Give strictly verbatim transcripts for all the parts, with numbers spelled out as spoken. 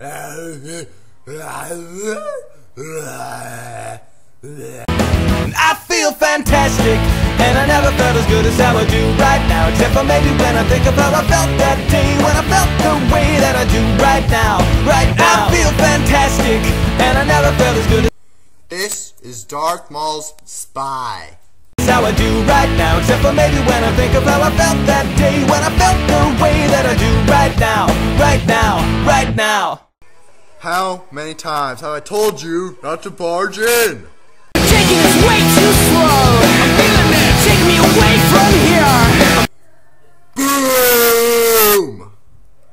I feel fantastic, and I never felt as good as how I do right now, except for maybe when I think of how I felt that day, when I felt the way that I do right now, right now. I feel fantastic, and I never felt as good as... This is Darth Maul's Spy. How I do right now, except for maybe when I think of how I felt that day, when I felt the way that I do right now, right now, right now. How many times have I told you not to barge in? Taking this way too slow. I'm feeling it. Take me away from here. Boom.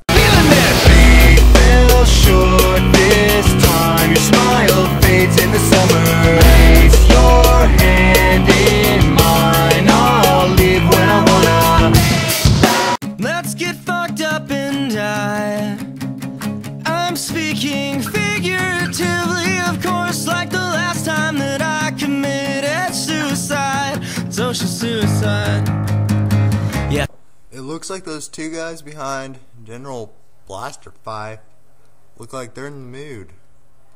Feeling it. We fell short this time. Your smile fades in the summer. Place your hand in mine. I'll leave when I wanna. Let's get fucked up and die. I'm speaking figuratively, of course, like the last time that I committed suicide, social suicide. Yeah. It looks like those two guys behind General Blaster Five look like they're in the mood.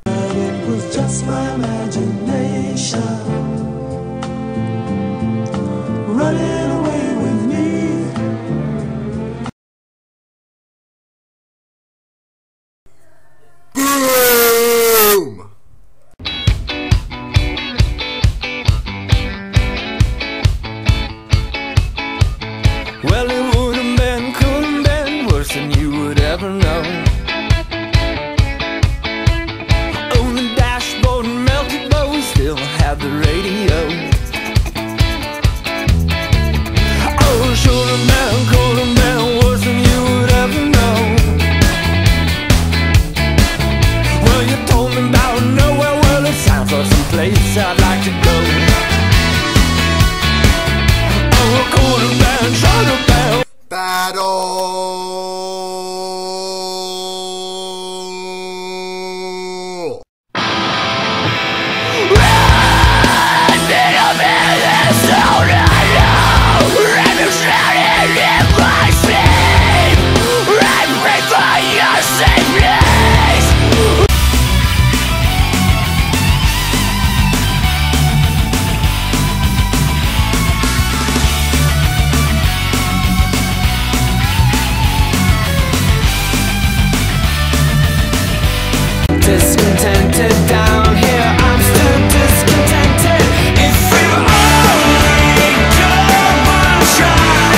But it was just my imagination running away with me. Well, it would have been, could have been worse than you would ever know. On the dashboard, melted bow, still had the radio. Oh, it should have been, could have been worse than you would ever know. Well, you told me about nowhere, well, it sounds like some place I'd like to go. Oh, could have been. Battle. Discontented down here, I'm still discontented. If we were only good one try,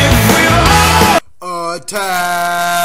if we were all attack.